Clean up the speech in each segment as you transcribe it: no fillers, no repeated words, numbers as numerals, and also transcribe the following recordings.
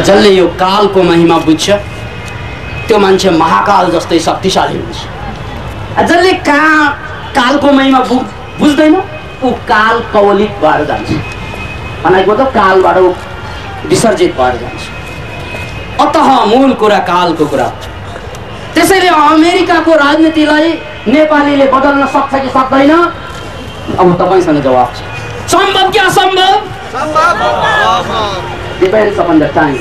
जसले यो काल को महिमा बुझ्छ त्यो मान्छे महाकाल जस्तै शक्तिशाली हुन्छ। जसले काल को महिमा बुझ्दैन ऊ काल कवलित भएर जान्छ, भनेको त कालबाट विसर्जित भएर जान्छ। अतः मूल कुरा कालको कुरा। त्यसैले अमेरिका को राजनीतिलाई नेपालीले बदल्न सक्छ कि सक्दैन, अब तपाईसँग जवाफ छ। सम्भव कि असम्भव? सम्भव। Depends upon the time.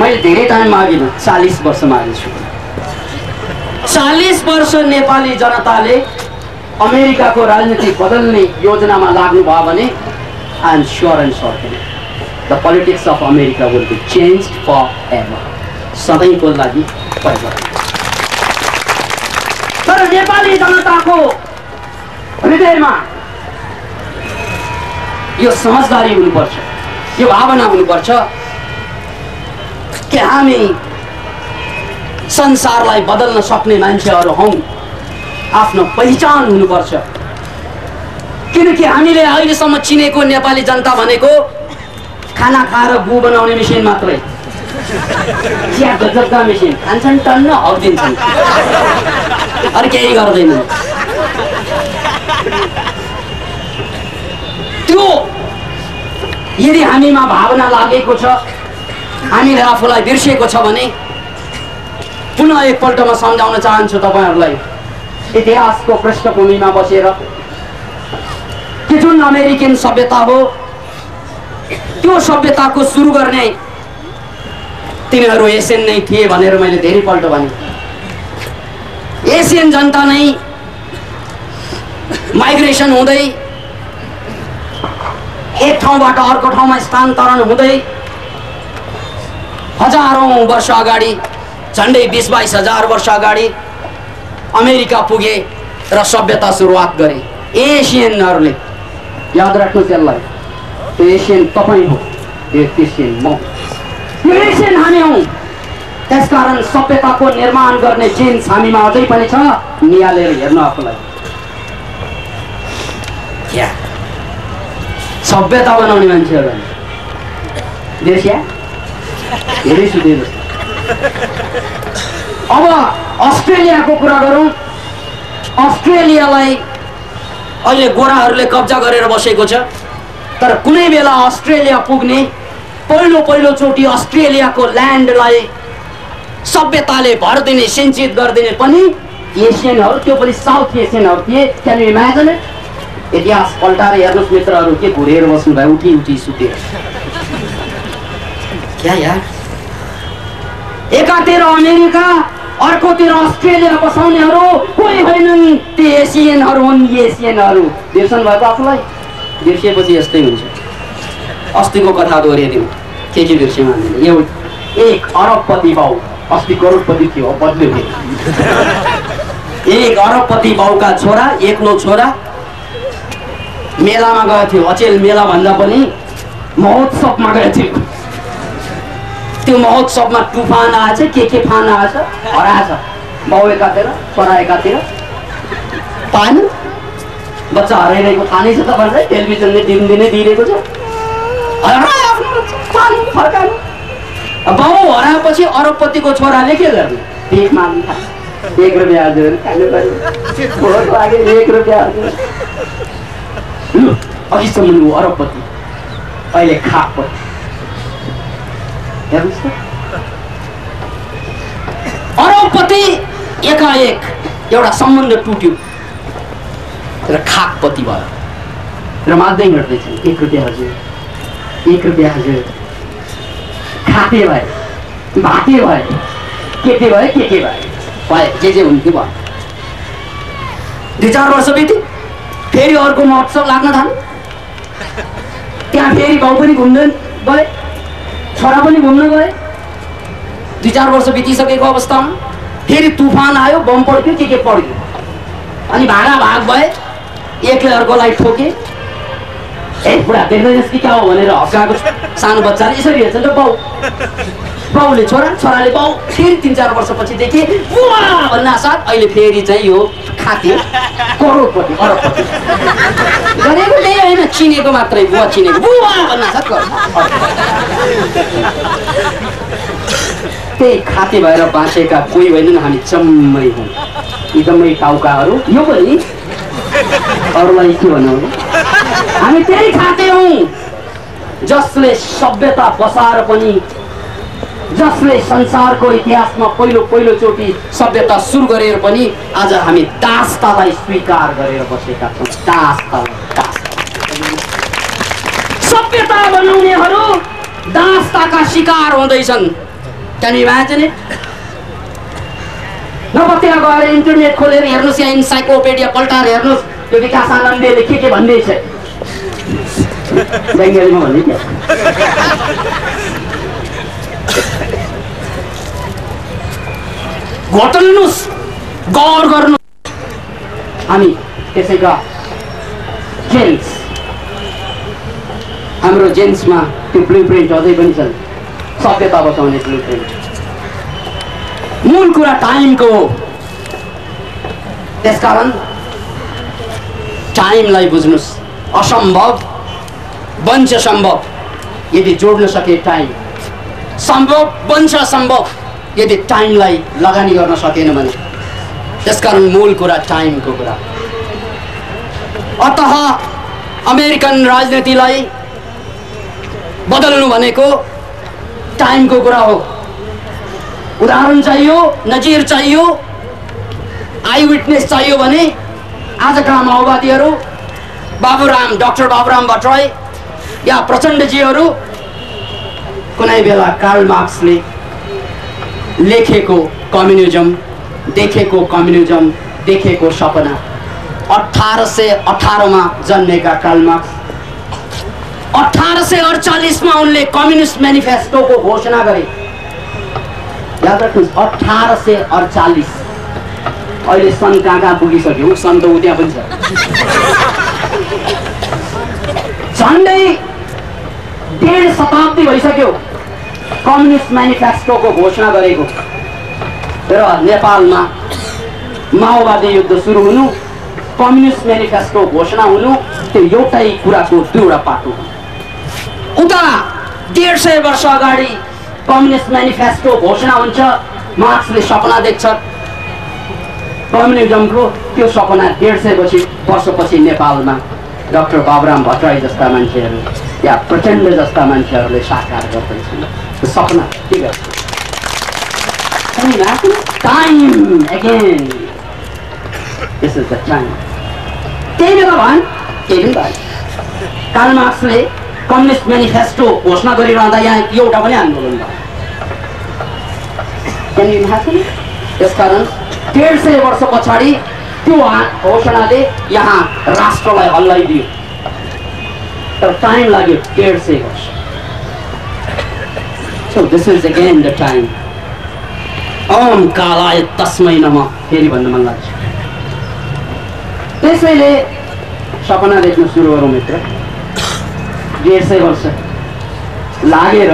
मैं धेरै टाइम मागिन, 40 वर्ष मागेछु। 40 वर्ष नेपाली जनताले अमेरिका को राजनीति बदलने योजना में लाग्नु भयो भने I am sure and certain the politics of America will be changed forever. सधैँको लागि परिवर्तन। तर नेपाली जनता को हृदय में यो समझदारी हुनुपर्छ, यो भावना हुनुपर्छ कि हामी संसारलाई बदल्न सक्ने मान्छेहरू हौं। आफ्नो पहिचान हुनुपर्छ, किनकि हामीले अहिलेसम्म चिनेको नेपाली जनता भनेको खाना खाएर गु बनाउने मेसिन मात्रै। चिया गजबका मेसिन खान्छन्, टन्न हग्दिन्छन्, अरू केही गर्दैनन्। त्यो यदि हामीमा भावना लागेको छ, हामीले आफूलाई बिर्सेको छ भने पुनः एकपल्ट म सम्झाउन चाहन्छु तपाईहरुलाई इतिहासको पृष्ठभूमिमा बसेर कि जुन अमेरिकन सभ्यता हो त्यो सभ्यताको सुरु गर्ने तिनीहरू एसियन नै थिए भनेर मैले धेरैपल्ट भने। एसियन जनता नै माइग्रेसन हुँदै एक ठाउँबाट अर्को ठाउँमा स्थानान्तरण हुँदै हजारौं वर्ष अगाडि, झन्डै 20-22 हजार वर्ष अगाडि अमेरिका पुगे र सभ्यता सुरुवात गरे एसियनहरूले। याद राख्नुहोस् यसलाई, त्यो एसियन तपाईँ हो, यो एसियन म, यो एसियन हामी हौ। त्यसकारण सभ्यताको निर्माण गर्ने चेन्ज हामीमा अझै पनि छ, निहालेर हेर्न आफूलाई। सभ्यता बनाउने मान्छेहरू देशिया धेरै सुधीर। अब अस्ट्रेलिया को कुरा गरौं। अस्ट्रेलियालाई अहिले गोराहरूले कब्जा गरेर बसेको छ, तर कुनै बेला अस्ट्रेलिया पुग्ने पहिलो चोटी अस्ट्रेलिया को ल्यान्डलाई सभ्यताले भर्दिने, सिंचित गर्दिने पनि एसियनहरू, त्यो पनि साउथ एसियनहरू थिए। Can you imagine it? इतिहास पल्टाएर हेर्नुहोस् मित्रहरू, के घुरेर बस्नु भयो उठी सुतेर। क्या यार, एकातिर अमेरिका, अर्कोतिर अस्ट्रेलिया बसाउनेहरू कोही होइनन्, ती एसियनहरू हुन्। एसियनहरू बिर्सनु भएको आफूलाई, बिर्सेपछि यस्तै हुन्छ। अस्तिको कथा दोहोऱ्याइदिउँ, के बिर्स्यौँ हामीले। यो 1 अरबपति बाउ, अस्ति करोडपति थियो, बदल्यो। 1 अरबपति बाउका छोरा, एक्लो छोरा मेलामा गएको थियो, अचेल मेला भन्दा पनि महोत्सवमा गएको थियो। त्यो महोत्सवमा टुफान आएछ, के फान आएछ, हराएछ। बाउ एकातिर, छोरा एकातिर, पाएन। बच्चा हराइरहेको थानै छ तपाईँलाई, टेलिभिजनले दिनदिनै दिइरहेको छ। हरायो आफ्नो बच्चा, पानी फर्कायो। बाउ हराएपछि अरबपतिको छोराले के गर्ने? भीख माग्न थाल्यो। 1 रुपैयाँ हजुर खानु पर्यो, 1 रुपैयाँ हजुर। अघिसम्म ऊ अरबपति, अहिले खाकपति। हेर्नुहोस् त, अरबपति एकाएक एउटा सम्बन्ध टुट्यो र खाकपति भयो र माग्दै हिँड्दैछ। 1 रुपियाँ हजुर, 1 रुपियाँ हजुर। खाते भए, भाते भए, के भए जे हुन्थ्यो भयो। 2-4 वर्ष बित्यो, फेरि अर्को महोत्सव लाग्न थाल्यो। त्यहाँ फेरि बाउ पनि घुम्दै गए, छोरा पनि घुम्न गए। 2-4 वर्ष बितिसकेको अवस्थामा फेरि तुफान आयो, बम पड्क्यो, के पड्क्यो, अनि भाग भए। एकले अर्कोलाई ठोके। ए बुढा देख्दैनस् कि क्या हो भनेर हप्काएको सानो बच्चाले यसरी हेर्छ त बाउ। बाउले छोरा छोराले बाउ, फेरि 3-4 वर्षपछि देखि बुवा भन्ना साथ अहिले फेरि चाहिँ यो खाते करोडपति अरबपति भनेको त्यही हैन, चिनेको मात्रै बुवा चिनेको बुवा भन्ना साथ त्यही खाते भएर बासेका कोही होइन हामी जम्मै हौ एकदमै टाउकाहरु यो पनि अरुलाई के भन्नु हामी त्यही खाते हौ जसले सभ्यता बसाएर पनि जसले संसारको इतिहासमा पहिलो चोटी सभ्यता सुरु गरेर पनि आज हामी दासतालाई स्वीकार गरेर बसेका छौं। सभ्यता बनाउनेहरू दासताका शिकार हुँदैछन्। Can you imagine it? नपत्या गएर इन्टरनेट खोलेर हेर्नुस् या इन्साइक्लोपिडिया पल्टाएर हेर्नुस् यो विकास आनन्दले के भन्दैछ बङ्गालीमा भन्ने के घोटल्नुस् गौर गर्नु हामी त्यसैका जेन्स हाम्रो जेन्समा त्यो ब्लुप्रिन्ट अझै पनि छ सभ्यता बसाउने ब्लुप्रिन्ट। मूल कुरा टाइमको हो, त्यसकारण टाइमलाई बुझ्नुस्। असम्भव बन्छ सम्भव यदि जोड्न सके टाइम, सम्भव बन्छ सम्भव यदि टाइमलाई लगानी गर्न सकेन भने। त्यसकारण मूल कुरा टाइमको कुरा। अतः अमेरिकन राजनीतिलाई बदल्नु भनेको टाइमको कुरा हो। उदाहरण चाहियो, नजिर चाहियो, आई विटनेस चाहियो भने आजका माओवादीहरू बाबुराम डाक्टर बाबुराम भट्टराई या प्रचण्डजीहरू कुनै बेला कार्ल मार्क्सले लेखेको कम्युनिज्म, देखेको कम्युनिज्म, देखेको सपना 1818 मा जन्मेका कार्ल मार्क्स 1848 मा उनले कम्युनिस्ट म्यानिफेस्टोको घोषणा गरे। याद राख्नुहोस् 1848। अहिले सन् कहाँ पुगिसक्यो? सन् त उता पनि छ। झन्डै 1.5 शताब्दी भइसक्यो कम्युनिस्ट मैनिफेस्टो को घोषणा गरेको र नेपालमा माओवादी युद्ध सुरु हुनु, कम्युनिस्ट मैनिफेस्टो घोषणा हुनु त्यो एउटै कुराको दुईवटा पाटो हो। उता 150 वर्ष अगाडि कम्युनिस्ट मैनिफेस्टो घोषणा हुन्छ, मार्क्सले सपना देख्छ कम्युनिज्मको, त्यो सपना 150 वर्षपछि नेपालमा डाक्टर बाबुराम भट्टराई जस्ता मान्छेहरू या प्रचण्ड जस्ता मान्छेहरूले साकार गर्छन्। सपना के time again this is the time. त्यही भन् त्यही कार्ल मार्क्सले कम्युनिस्ट म्यानिफेस्टो घोषणा गरिरहँदा यहाँ एउटा पनि आन्दोलन भयो। त्यसकारण 150 वर्ष पछाडि त्यो घोषणाले यहाँ राष्ट्रलाई हल्लाइदियो। तर टाइम लाग्यो 150 वर्ष। So this is again the time. Om कालाय तस्मै नमः फेरि भन्न मन लाग्छ। त्यसैले सपना देख्न सुरु गरौँ मित्र। 150 वर्ष लागेर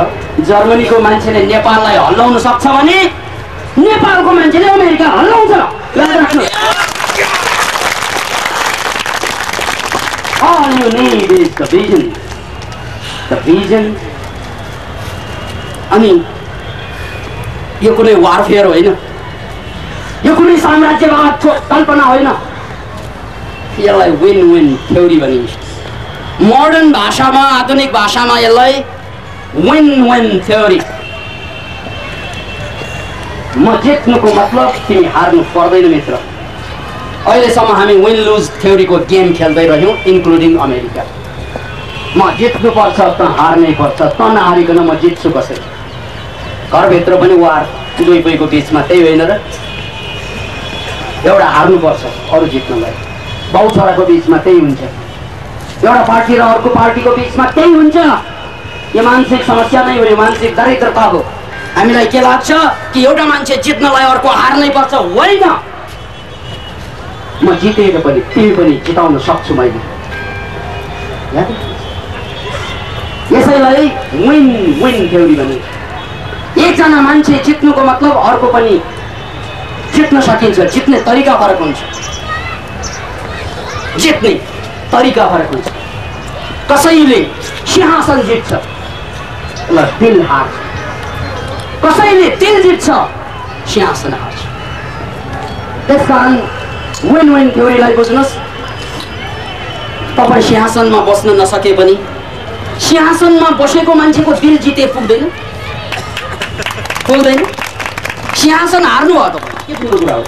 जर्मनीको मान्छेले नेपाललाई हल्लाउन सक्छ भने नेपालको मान्छेले अमेरिका हल्लाउँछ। याद राख्नुहोस्। All you need is the vision. The vision. अनि यो कुनै वारफेयर होइन, यो कुनै साम्राज्यवाद कल्पना होइन, यसलाई विन विन थ्योरी भनिन्छ। मोडर्न भाषामा, आधुनिक भाषामा यसलाई विन विन थ्योरी। म जित्नुको मतलब तिमी हार्नु पर्दैन मित्र। अहिलेसम्म हामी विन लुज थ्योरीको गेम खेल्दै रह्यौँ इन्क्लुडिङ अमेरिका। म जित्नु पर्छ त हार्नै पर्छ, त नहारिकन म जित्छु कसरी? घरभित्र पनि वार दुई दुईको बिचमा त्यही होइन र, एउटा हार्नुपर्छ अरू जित्नलाई। बाउ छोराको बिचमा त्यही हुन्छ, एउटा पार्टी र अर्को पार्टीको बिचमा त्यही हुन्छ। यो मानसिक समस्या नै हो, यो मानसिक दरिद्रता हो। हामीलाई के लाग्छ कि एउटा मान्छे जित्नलाई अर्को हार्नै पर्छ? होइन, म जितेर पनि तिमी पनि जिताउन सक्छु मैले। यसैलाई विन विन थ्योरी भनिन्छ। एक एकजना मान्छे जित्नुको मतलब अर्को पनि जित्न सकिन्छ। जित्ने तरिका फरक हुन्छ, जित्ने तरिका फरक हुन्छ। कसैले सिंहासन जित्छ ल दिल हार्छ, कसैले दिल जित्छ सिंहासन हार्छ। त्यसकारण विन विन थ्योरीलाई बुझ्नुस्। तपाईँ सिंहासनमा बस्न नसके पनि सिंहासनमा बसेको मान्छेको दिल जिते पुग्दैन, पुग्दैन। सिंहासन हार्नु भयो तपाईँ, के ठुलो कुरा हो।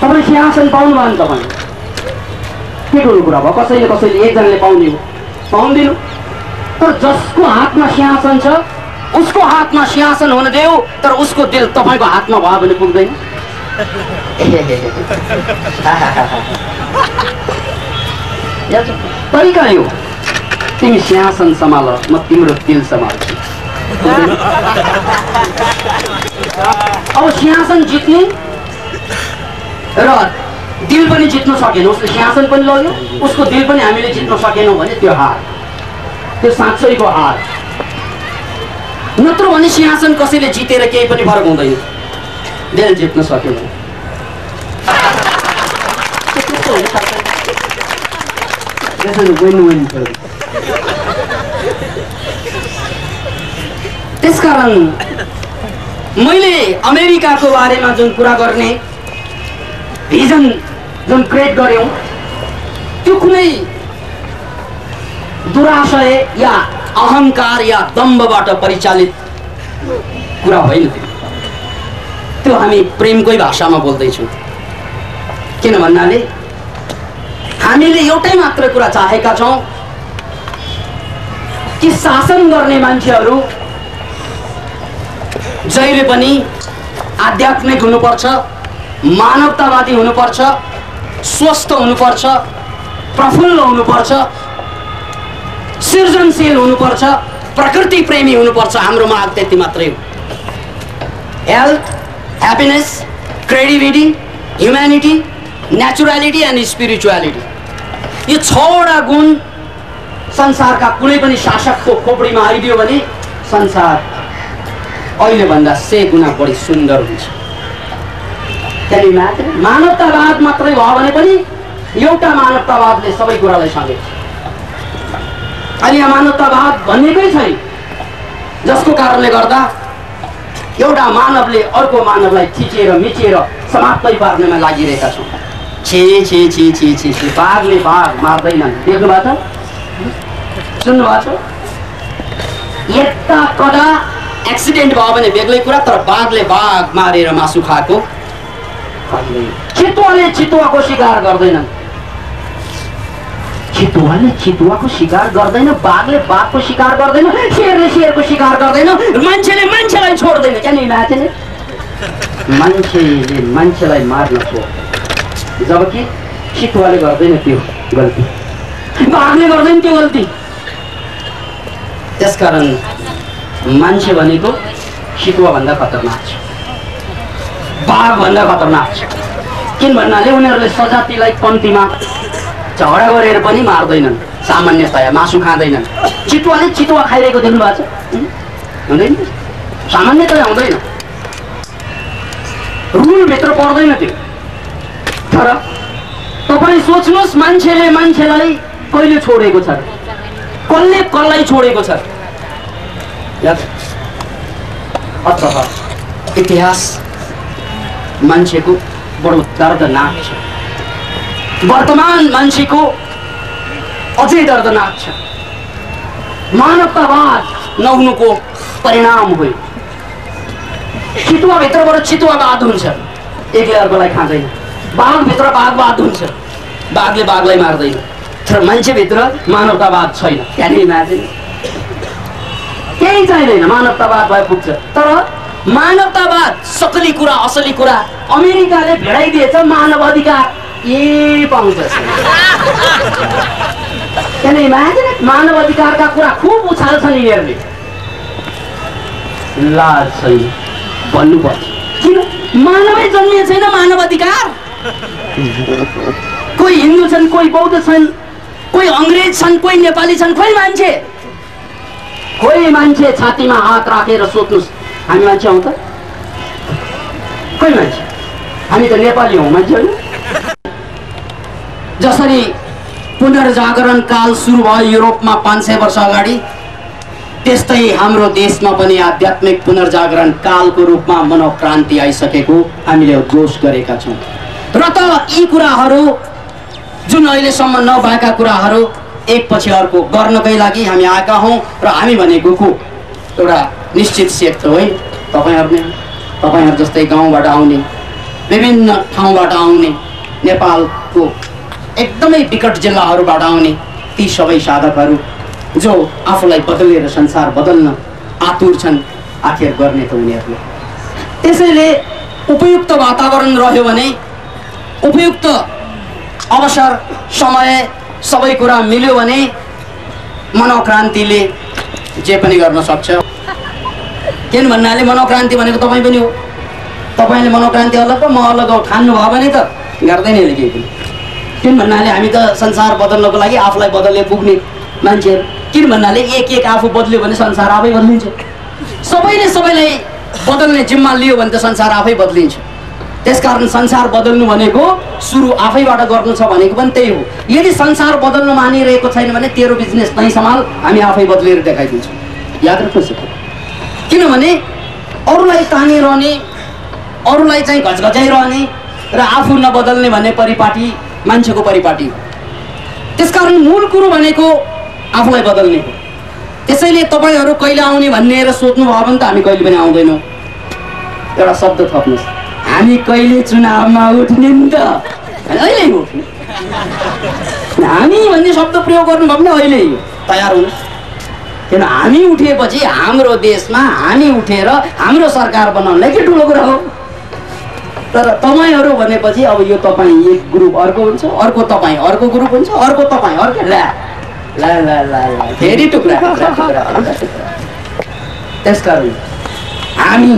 तपाईँ सिंहासन पाउनु भयो नि तपाईँ, के ठुलो कुरा भयो। कसैले कसैले एकजनाले पाउने हो, पाउदिनु। तर जसको हातमा सिंहासन छ उसको हातमा सिंहासन हुन देऊ, तर उसको दिल तपाईँको हातमा भयो भने पुग्दैन। तरिका यो, तिमी सिंहासन सम्हाल म तिम्रो दिल सम्हाल्छु। अब सिंहासन जित्ने र दिल पनि जित्न सकेन, उसले सिंहासन पनि लग्यो उसको दिल पनि हामीले जित्न सकेनौँ भने त्यो हार, त्यो साँच्चैको हार। नत्र भने सिंहासन कसैले जितेर केही पनि फरक हुँदैन, दिल जित्न सकेन। त्यसकारण मैले अमेरिकाको बारेमा जुन कुरा गर्ने भिजन जुन क्रिएट गर्यौँ त्यो कुनै दुराशय या अहंकार या दम्भबाट परिचालित कुरा होइन। त्यो हामी प्रेमकै भाषामा बोल्दैछौँ, किन भन्नाले हामीले एउटै मात्र कुरा चाहेका छौँ कि शासन गर्ने मान्छेहरू जहिले पनि आध्यात्मिक हुनुपर्छ, मानवतावादी हुनुपर्छ, स्वस्थ हुनुपर्छ, प्रफुल्ल हुनुपर्छ, सृजनशील हुनुपर्छ, प्रकृति प्रेमी हुनुपर्छ। हाम्रो माग त्यति मात्रै हो। Health, happiness, creativity, humanity, naturality and spirituality, यो छवटा गुण संसारका कुनै पनि शासकको खोपडीमा आइदियो भने संसार अहिलेभन्दा 100 गुणा बढी सुन्दर हुन्छ। त्यही मात्र मानवतावाद मात्रै भयो भने पनि एउटा मानवतावादले सबै कुरालाई समेट्छ। अहिले यहाँ मानवतावाद भन्नेकै छैन, जसको कारणले गर्दा एउटा मानवले अर्को मानवलाई थिचेर मिचेर समाप्तै पार्नमा लागिरहेका छौँ। छे छे छे छे छे छे, बाघले बाघ मार्दैनन्, देख्नु भएको छ, सुन्नु भएको छ। यता कडा एक्सिडेन्ट भयो भने बेग्लै कुरा, तर बाघले बाघ मारेर मासु खाएको, चितुवाले चितुवाको शिकार गर्दैनन्, चितुवाले चितुवाको शिकार गर्दैन, बाघले बाघको शिकार गर्दैन, शेरले शेरको शिकार गर्दैन, मान्छेले मान्छेलाई छोड्दैन। क्या नि मान्छेले मान्छेले मान्छेलाई मार्न छोड्दैन, जबकि चितुवाले गर्दैन त्यो गल्ती, बाघले गर्दैन त्यो गल्ती। त्यसकारण मान्छे भनेको चितुवाभन्दा खतरनाक छ, बाघभन्दा खतरनाक छ। किन भन्नाले उनीहरूले सजातीलाई कम्तीमा झगडा गरेर पनि मार्दैनन्, सामान्यतया मासु खाँदैनन्। चितुवाले चितुवा खाइरहेको देख्नु भएको छ, हुँदैन, सामान्यतया हुँदैन, रुलभित्र पर्दैन त्यो। तर तपाईँ सोच्नुहोस्, मान्छेले मान्छेलाई कहिले छोडेको छ, कसले कसलाई छोडेको छ? अतः इतिहास मान्छेको बडो दर्दनाक छ, वर्तमान मान्छेको अझै दर्दनाक छ। मानवतावाद नहुनुको परिणाम हो चितुवाभित्रबाट चितुवावाद हुन्छ, एकले अर्कोलाई खाँदैन, बाघभित्र बाघवाद हुन्छ, बाघले बाघलाई मार्दैन, तर मान्छेभित्र मानवतावाद छैन। त्यहाँनिर मान्छेले केही चाहिँदैन, मानवतावाद भए पुग्छ। तर मानवतावाद सकली कुरा, असली कुरा अमेरिकाले भेडाइदिएछ, मानव अधिकार ए पाउँछ। त्यहाँनिर मान्छेले मानव अधिकारका कुरा खुब उछाल्छन् यिनीहरूले, लाज छैन भन्नुपर्छ, किन मानवै जन्मिए छैन मानव अधिकार। कोही हिन्दू छन्, कोही बौद्ध छन्, कोही अंग्रेज छन्, कोही नेपाली छन्, खोइ मान्छे छातीमा हात राखेर सोध्नुहोस् हामी मान्छे हौ त कोही मान्छे हामी त नेपाली हौ मान्छे हैन। जसरी पुनर्जागरण काल सुरु भयो युरोपमा 500 वर्ष अगाडि त्यस्तै हाम्रो देशमा पनि आध्यात्मिक पुनर्जागरण कालको रूपमा मनोक्रान्ति आइसकेको हामीले उद्घोष गरेका छौं। र त यी कुराहरू जुन अहिलेसम्म नभएका कुराहरू एकपछि अर्को गर्नकै लागि हामी आएका हौं र हामी भनेको एउटा निश्चित सेक्टर होइन, तपाईहरु जस्तै गाउँबाट आउने विभिन्न ठाउँबाट आउने नेपालको एकदमै विकट जिल्लाहरूबाट आउने ती सबै साधकहरू जो आफूलाई बदलेर संसार बदल्न आतुर छन् आखिर गर्ने त उनीहरूले। त्यसैले उपयुक्त वातावरण रह्यो भने उपयुक्त अवसर समय सबै कुरा मिल्यो भने मनोक्रान्तिले जे पनि गर्न सक्छ। किन भन्नाले मनोक्रान्ति भनेको तपाई पनि हो, तपाईले मनोक्रान्ति अलग र म अलग हो ठान्नु भयो भने त गर्दैन नि केही पनि। किन भन्नाले हामी त संसार बदल्नको लागि आफूलाई बदल्ने पुग्ने मान्छेहरु। किन भन्नाले एक एक आफू बदल्यो भने संसार आफै बदलिन्छ, सबैले सबैलाई बदल्ने जिम्मा लियो भने त संसार आफै बदलिन्छ। त्यसकारण संसार बदल्नु भनेको सुरु आफैबाट गर्नु छ भनेको पनि त्यही हो। यदि संसार बदल्न मानिरहेको छैन भने तेरो बिजनेस नै सम्हाल, हामी आफै बदलेर देखाइदिन्छौँ, याद राख्नुहोस्। किनभने अरूलाई तानिरहने, अरूलाई चाहिँ घचघचाइरहने र आफू नबदल्ने भन्ने परिपाटी मान्छेको परिपाटी हो। त्यसकारण मूल कुरो भनेको आफूलाई बदल्ने हो। त्यसैले तपाईहरू कहिले आउने भन्ने र सोध्नुभयो भने त हामी कहिले पनि आउँदैनौँ। एउटा शब्द थप्नुहोस्, हामी कहिले चुनावमा उठ्ने नि त अहिले उठ्ने। हामी भन्ने शब्द प्रयोग गर्नुभयो भने अहिले तयार हुनुहोस्। किन हामी उठेपछि हाम्रो देशमा हामी उठेर हाम्रो सरकार बनाउनलाई के ठुलो कुरा हो। तर तपाईँहरू भनेपछि अब यो तपाईँ एक ग्रुप, अर्को हुन्छ, अर्को तपाईँ अर्को ग्रुप हुन्छ, अर्को तपाईँ अर्को धेरै टुक्रा। त्यसकारण हामी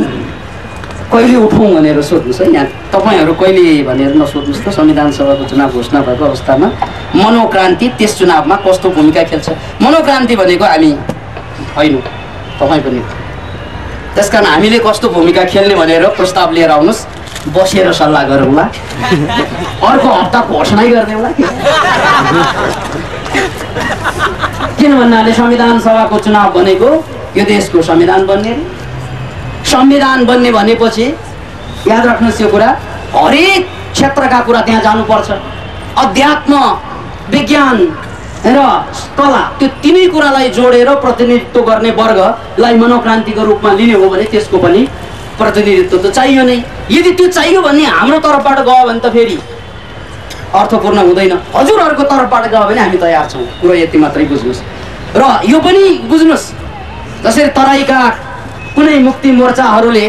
कहिले उठौँ भनेर सोध्नुहोस् है। यहाँ तपाईँहरू कहिले भनेर नसोध्नुहोस् त। संविधान सभाको चुनाव घोषणा भएको अवस्थामा मनोक्रान्ति त्यस चुनावमा कस्तो भूमिका खेल्छ। मनोक्रान्ति भनेको हामी होइन, तपाईँ पनि। त्यसकारण हामीले कस्तो भूमिका खेल्ने भनेर प्रस्ताव लिएर आउनुहोस्, बसेर सल्लाह गरौँला, अर्को हप्ता घोषणा गरिदेऊला। किन भन्नाले संविधान सभाको चुनाव भनेको यो देशको संविधान बन्ने, संविधान बन्ने भनेपछि याद राख्नुहोस् यो कुरा, हरेक क्षेत्रका कुरा त्यहाँ जानुपर्छ। अध्यात्म, विज्ञान र कला, त्यो तिनै कुरालाई जोडेर प्रतिनिधित्व गर्ने वर्गलाई मनोक्रान्तिको रूपमा लिने हो भने त्यसको पनि प्रतिनिधित्व त चाहियो नै। यदि त्यो चाहियो भन्ने हाम्रो तर्फबाट गयो भने त फेरि अर्थपूर्ण हुँदैन। हजुरहरूको तर्फबाट गयो भने हामी तयार छौँ, कुरो यति मात्रै बुझ्नुहोस्। र यो पनि बुझ्नुहोस्, जसरी तराईका कुनै मुक्ति मोर्चाहरूले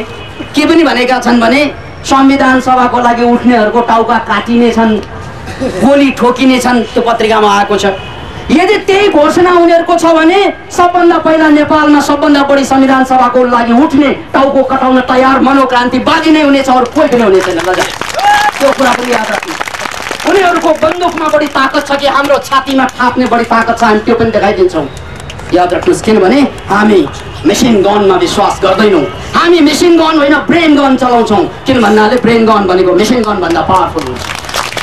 के पनि भनेका छन् भने संविधान सभाको लागि उठ्नेहरूको टाउका काटिने छन्, गोली ठोकिने छन्, त्यो पत्रिकामा आएको छ। यदि त्यही घोषणा उनीहरूको छ भने सबभन्दा पहिला नेपालमा सबभन्दा बढी संविधान सभाको लागि उठ्ने, टाउको कटाउन तयार मनोक्रान्तिवादी नै हुनेछ, अरू कोही पनि हुने छैन। त्यो कुरा पनि याद राख्नु, उनीहरूको बन्दुकमा बढी ताकत छ कि हाम्रो छातीमा थाप्ने बढी ताकत छ, हामी त्यो पनि देखाइदिन्छौँ, याद राख्नुहोस्। किनभने हामी मेसिन गनमा विश्वास गर्दैनौँ, हामी मेसिन गन होइन ब्रेन गन चलाउँछौँ। किन भन्नाले ब्रेन गन भनेको मेसिन गनभन्दा पावरफुल हुन्छ।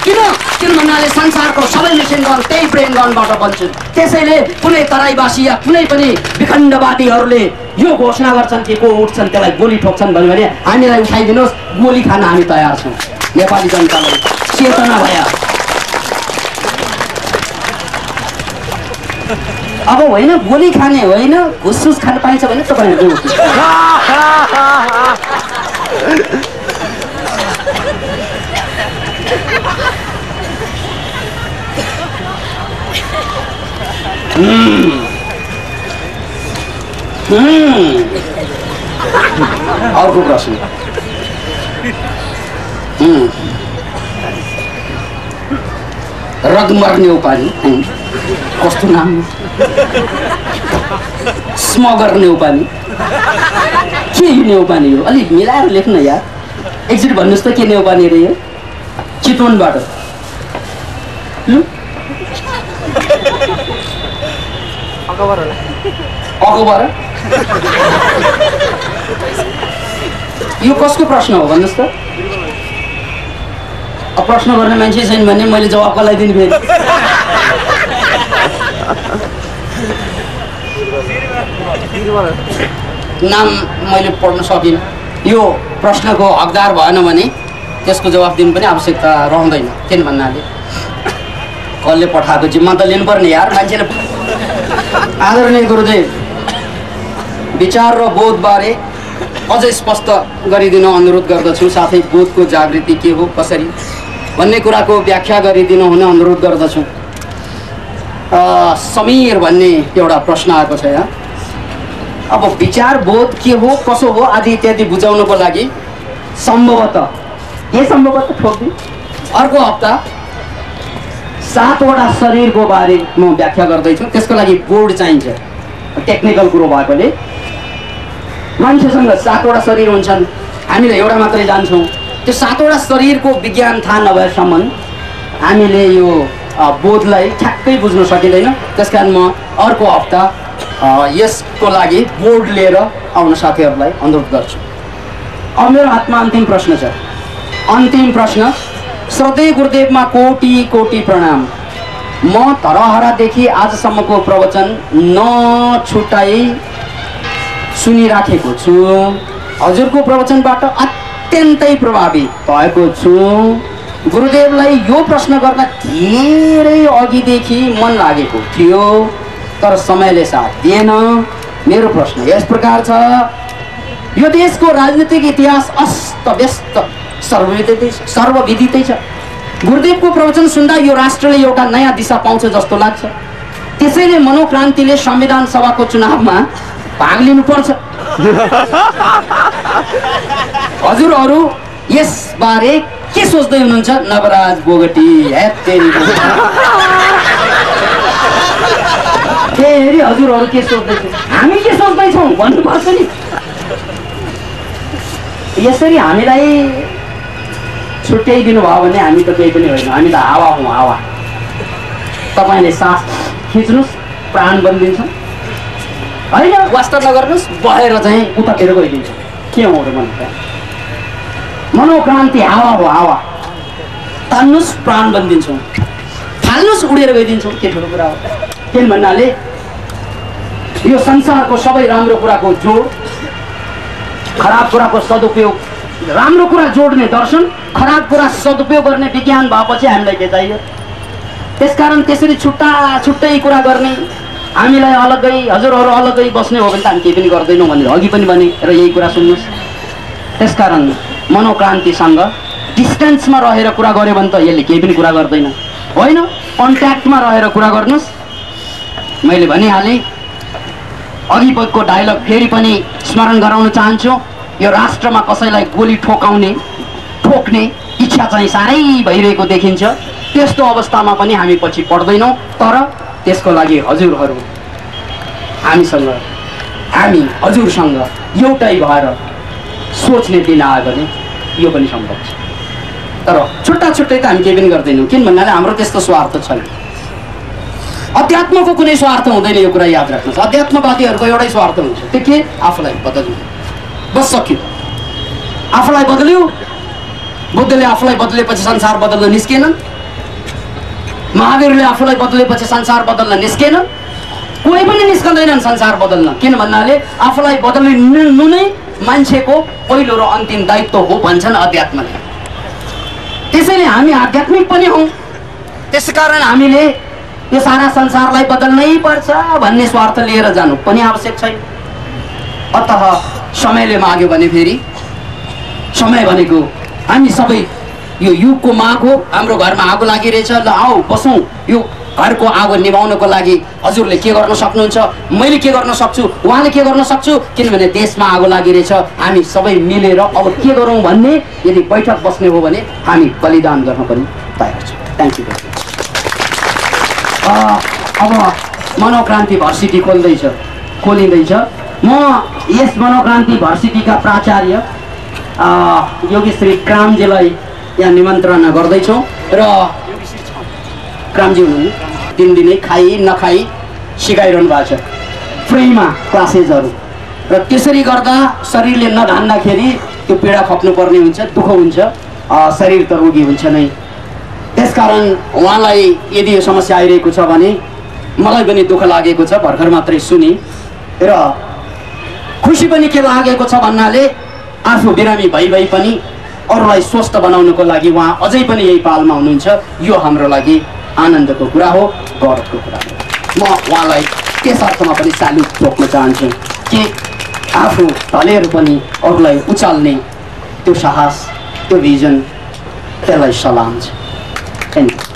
किन किन भन्नाले संसारको सबै मेसिन गन त्यही ब्रेन गनबाट बन्छन्। त्यसैले कुनै तराईवासी या कुनै पनि विखण्डवादीहरूले यो घोषणा गर्छन् कि को उठ्छन् त्यसलाई गोली ठोक्छन् भन्यो भने हामीलाई उठाइदिनुहोस्, गोली खान हामी तयार छौँ। नेपाली जनतालाई चेतना भयो। अब होइन गोली खाने होइन, घुसुस खान पाइन्छ भने तपाईँहरू अर्को प्रश्न। रगमर्ने उपाधि कस्तो नाम, स्मगर नेउपानी के नेउपानी हो, अलिक मिलाएर लेख्नु यार। एकचोटि भन्नुहोस् त के नेउपानी रे यो चितवनबाट। अकबर यो कसको प्रश्न हो भन्नुस् त? अब प्रश्न गर्ने मान्छे छैन भने मैले जवाफ कसलाई दिनु फेरि? नाम मैले पढ्न सकिनँ। यो प्रश्नको हकदार भएन भने त्यसको जवाफ दिनु पनि आवश्यकता रहँदैन। किन भन्नाले कसले पठाएको जिम्मा त लिनुपर्ने यार मान्छेले। आदरणीय गुरुदेव, विचार र बोधबारे अझ स्पष्ट गरिदिन अनुरोध गर्दछु, साथै बोधको जागृति के हो, कसरी भन्ने कुराको व्याख्या गरिदिन हुन अनुरोध गर्दछु। समीर भन्ने एउटा प्रश्न आएको छ यहाँ। अब विचार बोध के हो, कसो हो आदि इत्यादि बुझाउनको लागि सम्भवतः ठोक्दी अर्को हप्ता 7 वटा शरीरको बारे म व्याख्या गर्दैछु। त्यसको लागि बोर्ड चाहिन्छ, टेक्निकल कुरो भएकोले। मान्छेसँग 7 वटा शरीर हुन्छन्, हामीले एउटा मात्रै जान्छौँ। त्यो 7 वटा शरीरको विज्ञान थाहा नभएसम्म हामीले यो बोधलाई ठ्याक्कै बुझ्न सकिँदैन। त्यसकारण म अर्को हप्ता यसको लागि बोर्ड लिएर आउन साथीहरूलाई अनुरोध गर्छु। अब मेरो हातमा अन्तिम प्रश्न छ। अन्तिम प्रश्न, श्रद्धेय गुरुदेवमा कोटि कोटि प्रणाम। म धरहरादेखि आजसम्मको प्रवचन नछुटाई सुनिराखेको छु। हजुरको प्रवचनबाट अत्यन्तै प्रभावित भएको छु। गुरुदेवलाई यो प्रश्न गर्न धेरै अघिदेखि मन लागेको थियो, तर समयले साथ दिएन। मेरो प्रश्न यस प्रकार छ, यो देशको राजनीतिक इतिहास अस्तव्यस्त सर्वविदितै छ। गुरुदेवको प्रवचन सुन्दा यो राष्ट्रले एउटा नयाँ दिशा पाउँछ जस्तो लाग्छ। त्यसैले मनोक्रान्तिले संविधान सभाको चुनावमा भाग लिनुपर्छ। हजुरहरू यसबारे के सोच्दै हुनुहुन्छ? नवराज बोगटी। फेरि हजुरहरू के सोच्दैछौँ? हामी के सोच्दैछौँ भन्नुपर्छ नि। यसरी हामीलाई छुट्याइदिनु भयो भने हामी त केही पनि होइन, हामी त हावा हौँ, हावा। तपाईँले सास खिच्नुहोस्, प्राण बनिदिन्छ, होइन वास्ता नगर्नुहोस्, बहेर चाहिँ उतातिर गइदिन्छ। के हो र भन्दा मनोक्रान्ति हावा हो, हावा। तान्नुहोस्, प्राण बनिदिन्छौँ, फाल्नुहोस्, उडेर गइदिन्छौँ। के ठुलो कुरा हो। किन भन्नाले यो संसारको सबै राम्रो कुराको जोड, खराब कुराको सदुपयोग, राम्रो कुरा जोड्ने दर्शन, खराब कुरा सदुपयोग गर्ने विज्ञान भएपछि हामीलाई के चाहियो? त्यसकारण त्यसरी छुट्टै कुरा गर्ने, हामीलाई अलग्गै, हजुरहरू अलग्गै बस्ने हो भने त हामी केही पनि गर्दैनौँ भनेर अघि पनि भने, र यही कुरा सुन्नुहोस्। त्यसकारण मनोक्रान्तिसँग डिस्टेन्समा रहेर कुरा गऱ्यो भने त यसले केही पनि कुरा गर्दैन, होइन? कन्ट्याक्टमा रहेर कुरा गर्नुहोस्। मैले भनिहालेँ, अघिको डायलग फेरि पनि स्मरण गराउन चाहन्छु। यो राष्ट्रमा कसैलाई गोली ठोक्ने इच्छा चाहिँ साह्रै भइरहेको देखिन्छ। त्यस्तो अवस्थामा पनि हामी पछि पढ्दैनौँ, तर त्यसको लागि हजुरहरू हजुरसँग एउटै भएर सोच्ने दिन आयो भने यो पनि सम्भव छ। तर छुट्टै त हामी केही पनि गर्दैनौँ। किन भन्नाले हाम्रो त्यस्तो स्वार्थ छैन। अध्यात्मको कुनै स्वार्थ हुँदैन, यो कुरा याद राख्नुहोस्। अध्यात्मवादीहरूको एउटै स्वार्थ हुन्छ, त्यो के? आफूलाई बदल्नु। बस, सक्यो। आफूलाई बदल्यो। बुद्धले आफूलाई बदलेपछि संसार बदल्न निस्केन, महावीरले आफूलाई बदलेपछि संसार बदल्न निस्केन, कोही पनि निस्कँदैनन् संसार बदल्न। किन भन्नाले आफूलाई बदल्नु नै मान्छेको पहिलो र अन्तिम दायित्व हो भन्छन् अध्यात्मले। त्यसैले हामी आध्यात्मिक पनि हौँ। त्यसकारण हामीले यो सारा संसारलाई बदल्नै पर्छ भन्ने स्वार्थ लिएर जानु पनि आवश्यक छैन। अतः समयले माग्यो भने फेरि, समय भनेको हामी सबै यो युगको माग हो। हाम्रो घरमा आगो लागिरहेछ, ल आऊ बसौँ, यो घरको आगो निभाउनको लागि हजुरले के गर्न सक्नुहुन्छ, मैले के गर्न सक्छु, उहाँले के गर्न सक्छु। किनभने देशमा आगो लागिरहेछ, हामी सबै मिलेर अब के गरौँ भन्ने यदि बैठक बस्ने हो भने हामी बलिदान गर्न पनि तयार छौँ। Thank you. अब मनोक्रान्ति भर्सिटी खोलिँदैछ। म यस मनोक्रान्ति भर्सिटीका प्राचार्य योगीश्री क्रामजीलाई यहाँ निमन्त्रणा गर्दैछौँ। र क्रामजी हुनु दिनदिनै खाइ नखाइ सिकाइरहनु भएको छ। फ्रीमा क्लासेसहरू त्यसरी गर्दा शरीरले नधान्दाखेरि त्यो पीडा खप्नु पर्ने हुन्छ, दुःख हुन्छ, शरीर त रोगी हुन्छ नै। त्यसकारण उहाँलाई यदि यो समस्या आइरहेको छ भने मलाई पनि दुःख लागेको छ, भर्खर मात्रै सुने र खुसी पनि के लागेको छ भन्नाले आफू बिरामी भई भई पनि अरूलाई स्वस्थ बनाउनको लागि उहाँ अझै पनि यही पालमा हुनुहुन्छ। यो हाम्रो लागि आनन्दको कुरा हो, गौरवको कुरा हो। म उहाँलाई त्यस अर्थमा पनि सालुट ठोक्न चाहन्छु कि आफू ढलेर पनि अरूलाई उचाल्ने त्यो साहस, त्यो भिजन, त्यसलाई सलाम छ। Thank you.